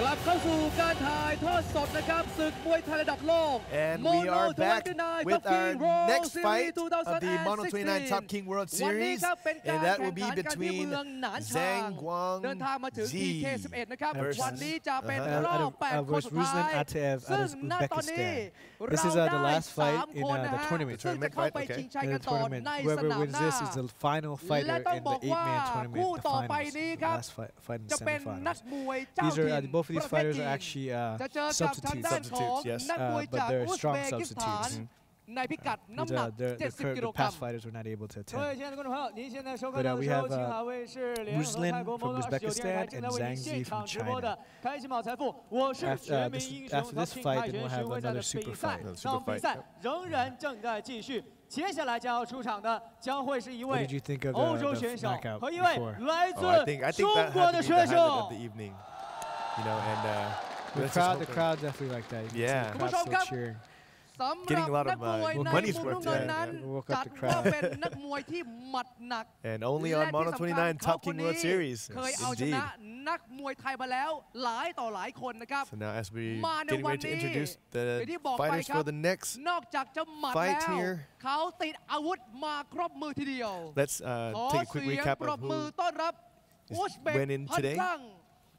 กลับเข้าสู่การถ่ายทอดสดนะครับศึกมวยไทยระดับโลก Mono 29 Top King World Series 2016 Mono 29 Top King World Series and that will be between Zhang Guangqi versus Ruslan Ataev out of Uzbekistan. This is the last fight in the tournament. Whoever wins this is the final fighter in the 8-man tournament. The last fight in the semifinals. Both of these fighters are actually substitutes, yes, but they're strong substitutes. The past fighters were not able to attend. But we have Ruslan from Uzbekistan and Zhang Zi from China. After this fight, then we'll have another super fight. What did you think of the knockout before? Oh, I think that had to be the highlight of the evening. You know, and the crowd definitely like that. Yeah, the crowd still cheering. Getting a lot of money's worth. Woke up the crowd. And only on Mono 29 Top King World Series. Yes, indeed. So now as we're getting ready to introduce the fighters for the next fight here, let's take a quick recap of who went in today.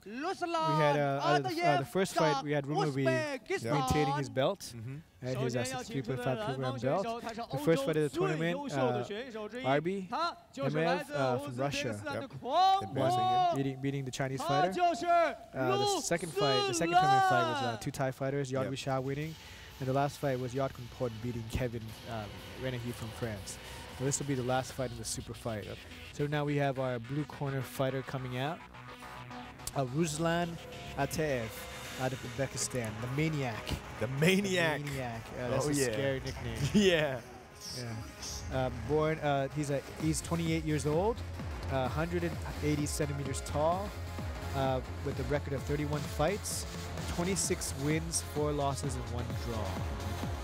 We had the first fight. We had Rumovi maintaining his belt, and his 63.5 kilogram belt. The first fight of the tournament, Arbi Nemev from Russia, beating the Chinese fighter. The second tournament fight was two Thai fighters, Yod Vishal winning, and the last fight was Yod Kunport beating Kevin Renahy from France. So this will be the last fight of the super fight. Yep. So now we have our blue corner fighter coming out. Ruslan Ataev out of Uzbekistan, the Maniac. The Maniac. The Maniac. That's a scary nickname. Born, he's 28 years old, 180 centimeters tall, with a record of 31 fights, 26 wins, 4 losses, and 1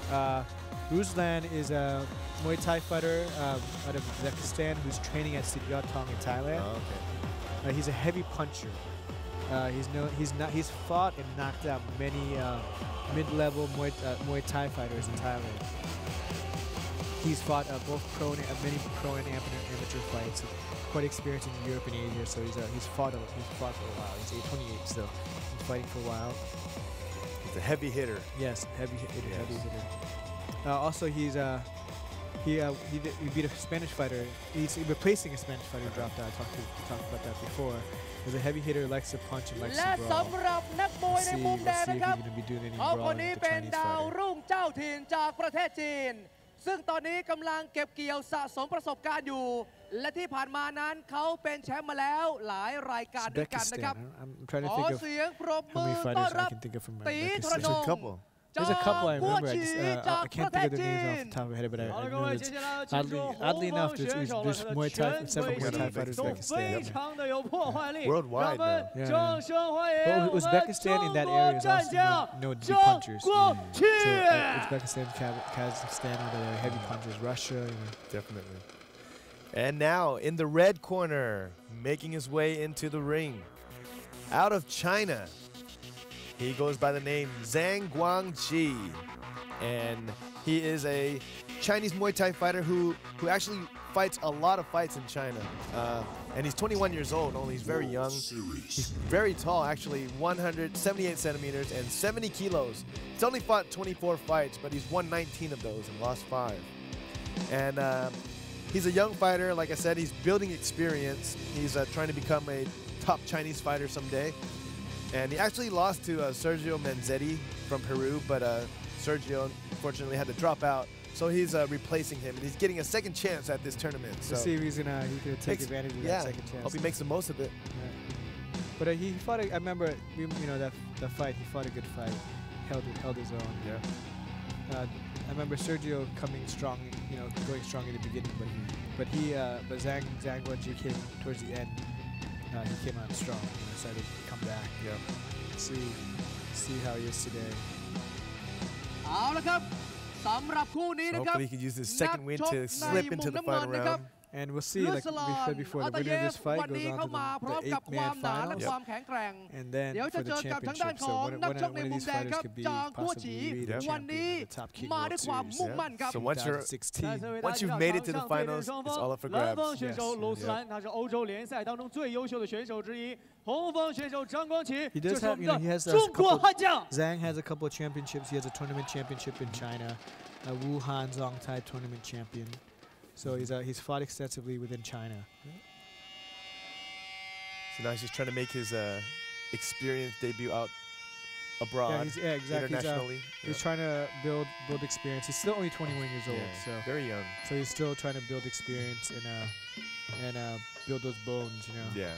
draw. Ruslan is a Muay Thai fighter out of Uzbekistan who's training at Sityodtong in Thailand. Oh, okay. He's a heavy puncher. He's fought and knocked out many mid-level Muay Thai fighters in Thailand. He's fought many pro and amateur fights. Quite experienced in Europe and Asia, so he's fought for a while. He's 28, so he's fighting for a while. He's a heavy hitter. Yes, heavy hitter. Also, he beat a Spanish fighter. He's replacing a Spanish fighter who dropped out. We talked about that before. He's a heavy hitter, likes to punch and likes to brawl. Let's see if he's going to be doing any brawling with the Chinese fighter. ซึ่งตอนนี้กำลังเก็บเกี่ยวสะสมประสบการณ์อยู่และที่ผ่านมานั้นเขาเป็นแชมป์มาแล้วหลายรายการด้วยกันนะครับขอเสียงปรบมือต้อนรับตีธรนง There's a couple I remember. I can't think of their names off the top of my head, but I know it's oddly enough, there's Muay Thai, several Muay Thai fighters in Uzbekistan. Worldwide, though. But Uzbekistan in that area is also known to be punchers. So Uzbekistan, Kazakhstan are the heavy punchers. Russia, definitely. And now in the red corner, making his way into the ring, out of China. He goes by the name Zhang Guangqi, and he is a Chinese Muay Thai fighter who actually fights a lot of fights in China. And he's 21 years old only, he's very young. He's very tall, actually, 178 centimeters and 70 kilos. He's only fought 24 fights, but he's won 19 of those and lost 5. And he's a young fighter, like I said, he's building experience. He's trying to become a top Chinese fighter someday. And he actually lost to Sergio Manzetti from Peru, but Sergio unfortunately had to drop out. So he's replacing him, and he's getting a second chance at this tournament. So let's see if he's gonna take advantage of that second chance. Hope he makes the most of it. Yeah. But he fought. I remember, that fight. He fought a good fight, held his own. Yeah. I remember Sergio coming strong, going strong in the beginning, but Zhang Guangqi came towards the end. He came out strong and decided to come back. See how he is today. So hopefully he can use his second win to slip into the final round. And we'll see, like we said before, the winner of this fight goes on to the 8-man finals. And then for the championship, so one of these fighters could be possibly the champion of the Top King World Series. Yeah. So once you've made it to the finals, it's all up for grabs. Yes. Yep. He does have, you know, he has a couple, Zhang has a couple of championships. He has a tournament championship in China, a Wuhan Zongtai tournament champion. So he's fought extensively within China. So now he's just trying to make his experience debut out abroad, internationally. He's trying to build experience. He's still only 21 years old, so very young. So he's still trying to build experience and build those bones, you know. Yeah.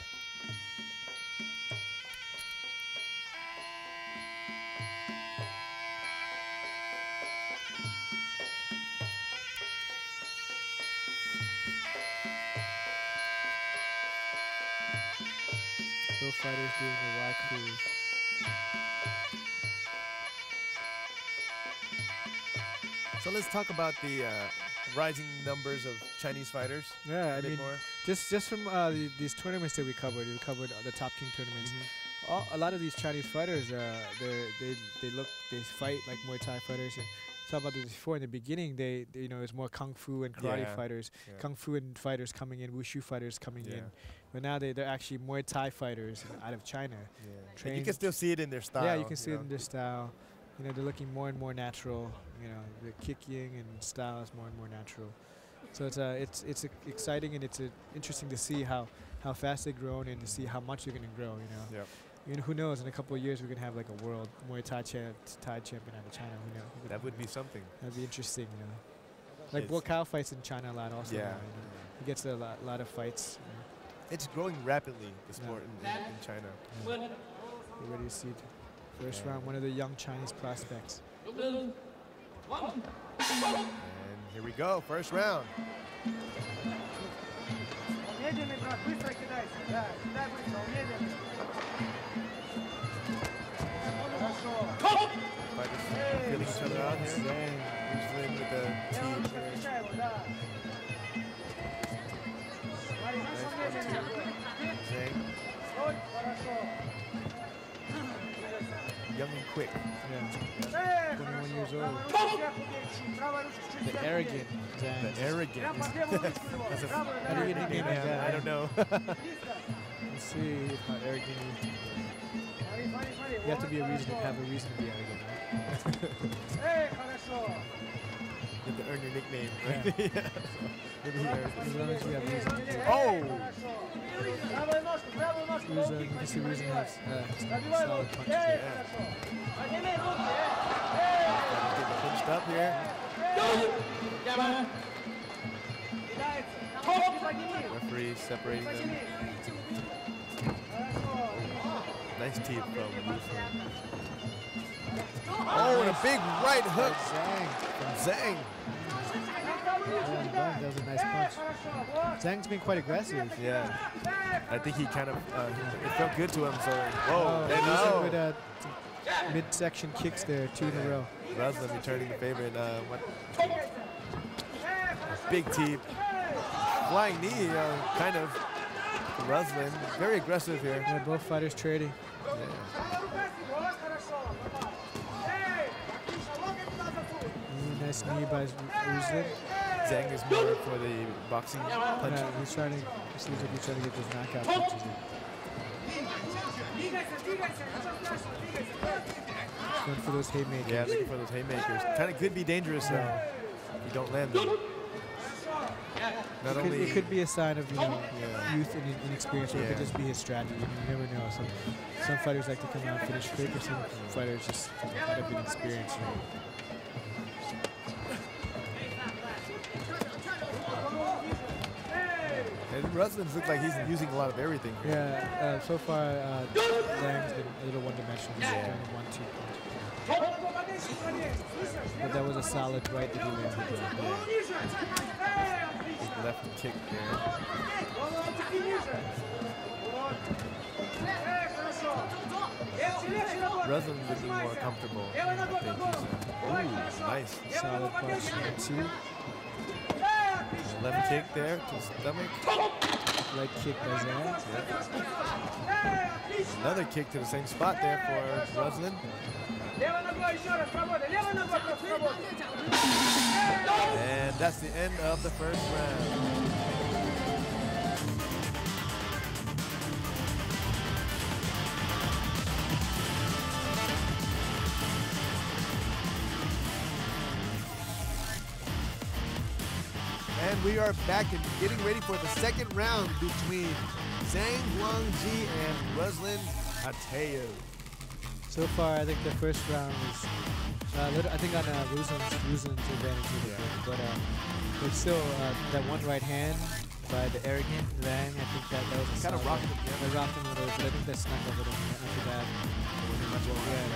Fighters doing the Y cruise. So let's talk about the rising numbers of Chinese fighters. Yeah, I mean, just from these tournaments that we covered the Top King tournaments. Mm-hmm. A lot of these Chinese fighters, they fight like Muay Thai fighters. And talked about this before in the beginning. They you know, it's more kung fu and karate fighters, kung fu and fighters coming in, wushu fighters coming in. But now they're actually Muay Thai fighters out of China. Yeah. You can still see it in their style. Yeah, you can see it in their style. You know, they're looking more and more natural. You know, the kicking and style is more and more natural. So it's exciting, and it's interesting to see how fast they've grown and to see how much they're going to grow. You know. Yep. You know, who knows? In a couple of years, we're gonna have like a world Muay Thai champion out of China. Who knows? That would be something. That'd be interesting, you know. Like Bo Kao fights in China a lot, also. Yeah, you know. He gets a lot of fights. You know. It's growing rapidly, the sport in China. Yeah. You're ready to see it. First round, one of the young Chinese prospects. And here we go, first round. Feeling each other out here. He's playing with the team. Young and quick. Yeah. 21 years old. The arrogant. The arrogant. That's a name. Yeah, I don't know. Let's see how arrogant he is. You have to be a reason to have a reason to be arrogant. Right? You have to earn your nickname, right? Yeah. Yeah. Oh! He's a reason that's solid punch. Getting pinched up here. Referee separating them. Nice team from Ruslan. Oh, and a big right hook from Zhang. That was a nice punch. Zhang's been quite aggressive. Yeah. I think he kind of, it felt good to him, so. Whoa, with midsection kicks there, two in a row. Ruslan returning the favor in big teep. Flying knee, kind of. Ruslan, very aggressive here. Yeah, both fighters trading. Nice knee by Ruslan. Zhang is more for the boxing punch. Yeah, he's trying to, it seems like he's trying to get those knockout punches in. He's going for those haymakers. Yeah, looking for those haymakers. Kind of could be dangerous though. You don't land them. It could be a sign of, you know, youth and inexperience, or it could just be his strategy. You never know. Some fighters like to come out and finish quick, or some fighters just end up inexperienced. You know. Ruslan's looks like he's using a lot of everything. Yeah, so far, Zhang's been a little one-dimensional. He's doing a 1-2 punch. But that was a solid right that he landed. His left kick there. Ruslan looking more comfortable. Ooh, nice. Solid punch, 2. Left kick there to stomach. Leg kick by Zhang. Yeah. Another kick to the same spot there for Ruslan. And that's the end of the first round. And we are back and getting ready for the second round between Zhang Guangqi and Ruslan Ataev. So far, I think the first round is, I think on Ruslan's advantage here. Yeah. But there's still that one right hand by the arrogant Zhang. I think that was a kind of rocked him. They rocked him a little, but I think that snuck a little after that. Yeah,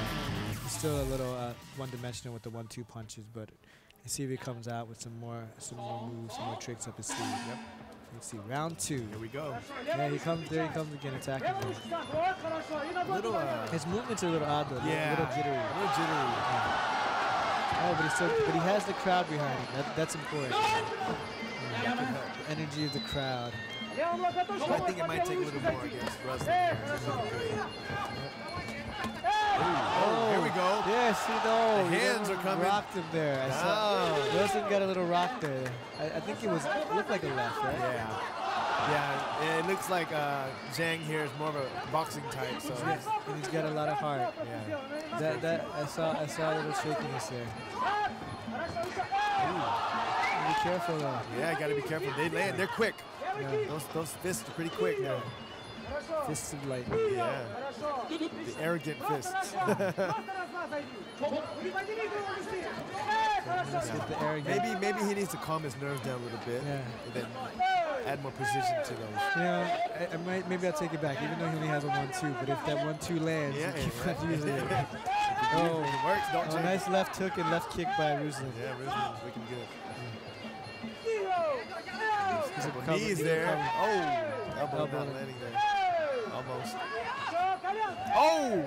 still a little one-dimensional with the 1-2 punches, but. Let's see if he comes out with some more moves, some more tricks up his sleeve. Yep. Let's see, round two. Here we go. Yeah, he comes. There he comes again, attacking him. His movements are a little odd though. Yeah. A little jittery. Oh, but he has the crowd behind him. That's important. Yeah, the energy of the crowd. I think it might take a little more against Ruslan. Oh, here we go. Yes, the hands are coming. Rocked him there. I saw. Wilson got a little rock there. I think it looked like a left, right? Yeah. Yeah, it looks like Zhang here is more of a boxing type. So yes, and he's got a lot of heart. Yeah. I saw a little shakiness there. Be careful though. Yeah, gotta be careful. They land. They're quick. Yeah. Those fists are pretty quick now. Fists of lightning. Yeah. The arrogant fists. Maybe he needs to calm his nerves down a little bit. Yeah. And then add more precision to those. Yeah. Maybe I'll take it back, even though he only has a 1-2. But if that 1-2 lands, yeah, you keep on using it. It works, don't change. Nice left hook and left kick by Ruslan. Yeah, Ruslan's looking good. Knees there. Oh, elbow not landing there. Almost. Oh,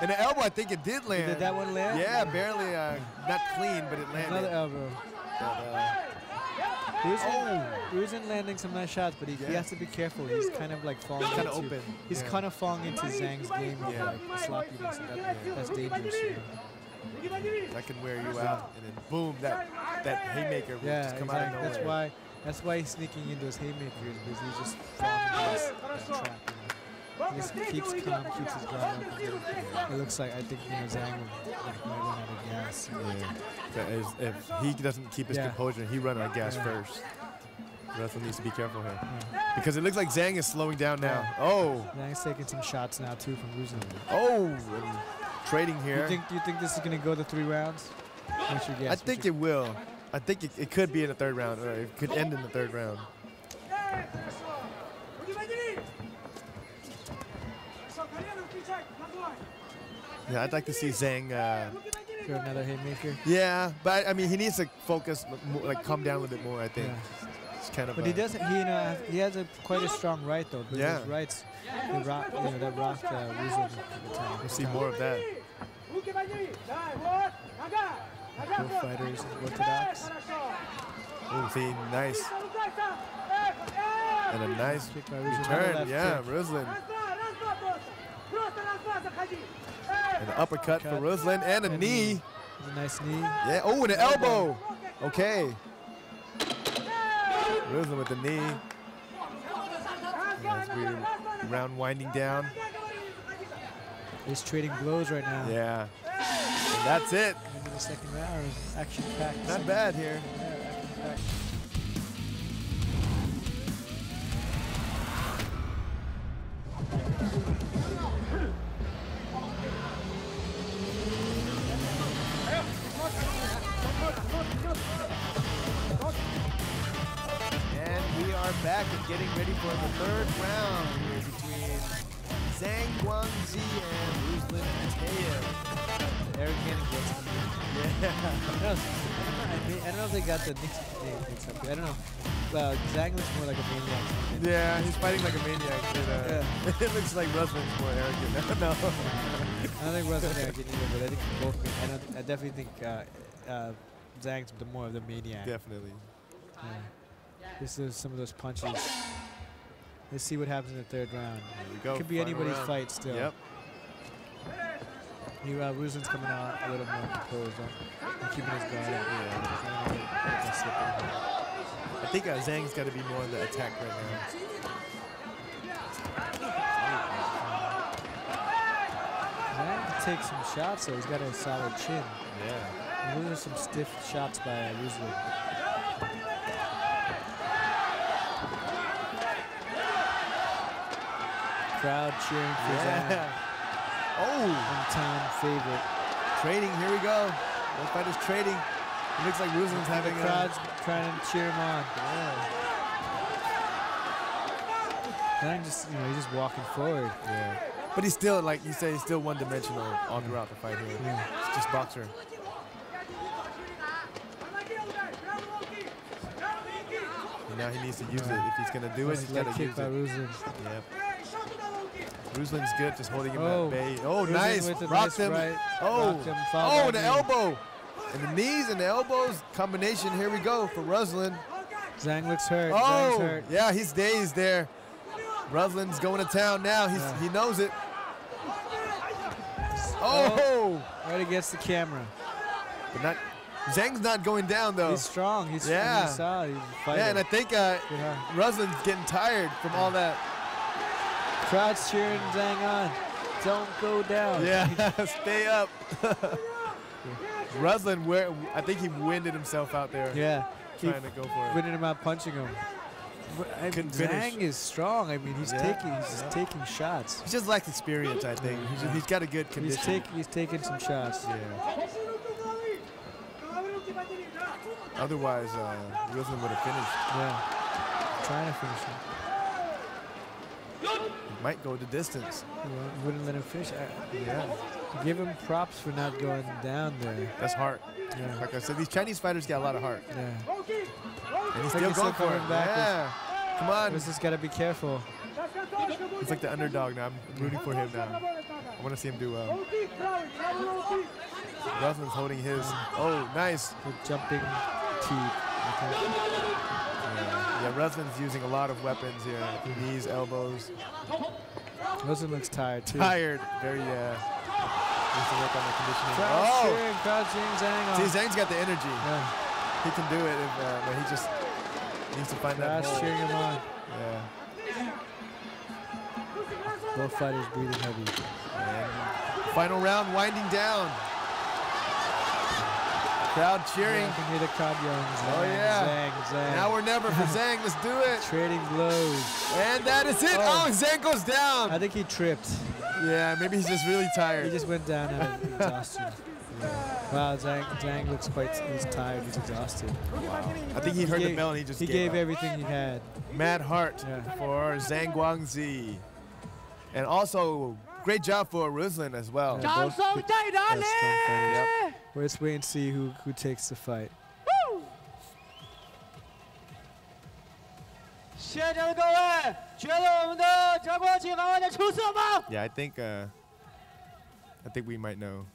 and the elbow, I think it did land. Did that one land? Yeah, barely, not clean, but it landed. Another elbow. But, Ruslan landing some nice shots, but he has to be careful. He's kind of like falling into. Open. He's kind of falling into Zhang's game of like sloppiness. That's dangerous. You know? That can wear you out, and then boom, that haymaker will just come out of nowhere. That's why he's sneaking in those haymakers, because he's just falling in this trap. He just keeps calm, keeps his ground up. It looks like, I think, Zhang might run out of gas. Yeah. If he doesn't keep his composure, he runs out of gas first. Ruslan needs to be careful here. Yeah. Because it looks like Zhang is slowing down now. Yeah. Oh! Zhang's taking some shots now, too, from Ruslan. Oh! And trading here. You think this is going to go the 3 rounds? I think it will. I think it could be in the third round, or it could end in the third round. Yeah, I'd like to see Zhang throw another haymaker. Yeah, but I mean, he needs to focus, like calm down a little bit more. I think. Yeah. Kind of but he doesn't. He has quite a strong right though. But his rights, that rocked Ruslan at the time. We'll see more of that. Both fighters orthodox. Oh, see, nice. And a nice return. Yeah, Ruslan. An uppercut for Ruslan and a knee. A nice knee. Yeah. Oh, and an elbow. Okay. Ruslan with the knee. As we round winding down. He's trading blows right now. Yeah. And that's it. Into the second round. Action packed. Not bad here. Yeah, action packed. And we are back and getting ready for the third round here between Zhang Guangqi and Ruslan Ataev. I don't know if they got the nickname mixed up. I don't know. Well, Zhang looks more like a maniac. Yeah, he's fighting like a maniac. It looks like Ruslan's more arrogant. I don't know. I don't think Ruslan's arrogant either, but I think both. I definitely think Zhang's the more of the maniac. Definitely. Yeah. This is some of those punches. Let's see what happens in the third round. There we go. Could be anybody's fight still. Yep. Ruslan's coming out a little more composed. Keeping his guard up. I think Zhang's got to be more on the attack right now. Zhang can take some shots, though. He's got a solid chin. Yeah. Those are some stiff shots by Ruslan. Crowd cheering for Zhang. Oh, hometown favorite. Trading. Here we go. Both fighters trading. It looks like Ruslan's having a crowd's trying to cheer him on. Yeah. Zhang just, you know, he's just walking forward. Yeah. But he's still, like you say, he's still one-dimensional all throughout the fight here. Yeah. It's just boxer. And now he needs to use it if he's gonna do it. He's gotta use it. Yep. Ruslan's good, just holding him at bay. Oh, Ruslan rocked him. Right. Oh, the elbow. And the knees and the elbows combination. Here we go for Ruslan. Zhang looks hurt. Oh, hurt. Yeah, he's dazed there. Ruslan's going to town now. He's, he knows it. Oh. Right against the camera. But not, Zhang's not going down, though. He's strong. He's solid. He's a fighter. Yeah, and I think Ruslan's getting tired from all that. Crowd's cheering Zhang on. Don't go down. Yeah, stay up. Ruslan, I think he winded himself out there. Yeah. Trying to go for it. Winded him out, punching him. I mean, Zhang is strong. I mean, he's taking shots. He just lacks experience, I think. He's got a good condition. He's taking some shots. Yeah. Otherwise, Ruslan would have finished. Yeah. Trying to finish him. Might go the distance. Yeah, wouldn't let him finish. Give him props for not going down there. That's heart. Yeah. Like I said, these Chinese fighters got a lot of heart. Yeah. And he's still going for it. Yeah. Come on. He's just got to be careful. He's like the underdog now. I'm rooting for him now. I want to see him do well. Ruslan's holding his. Oh, nice. The jumping teeth. Yeah, Ruslan's using a lot of weapons here. Knees, elbows. Ruslan looks tired, too. Tired. Very, needs to work on the conditioning. See, Zhang's got the energy. Yeah. He can do it, if, but he just needs to find that ball. Cheering him on. Yeah. Both fighters breathing heavy. And final round winding down. Crowd cheering. Yeah, I can hear the crowd yelling, Zhang, Zhang, Zhang. Now or never for Zhang. Let's do it. Trading blows. And that is it. Oh, Zhang goes down. I think he tripped. Yeah, maybe he's just really tired. He just went down out of exhaustion. Yeah. Wow, Zhang looks he's tired. He's exhausted. Wow. I think he heard the bell and he just gave everything he had. Mad heart for Zhang Guangqi. And also, great job for Ruslan as well. Let's wait and see who takes the fight. Woo! 谢谢各位，觉得我们的张国旗好好的出色吗？Yeah, I think we might know.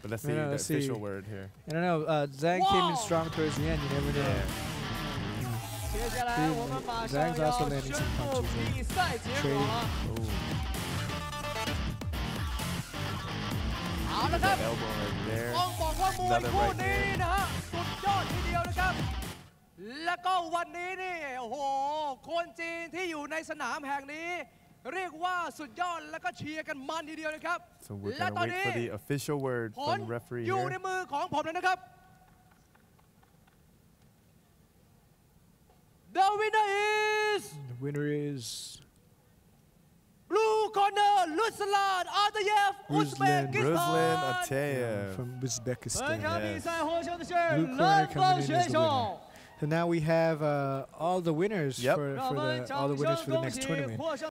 But let's see the official word here. I don't know. Zhang came in strong towards the end. You never know. Zhang's also landing some punches. That elbow right there. Another right there. So we're going to wait for the official word from the referee here. The winner is... Blue corner, Ruslan Ataev, Ruslan Ataev from Uzbekistan. Yes. Blue corner coming in as the winner. So now we have all the winners for the next tournament.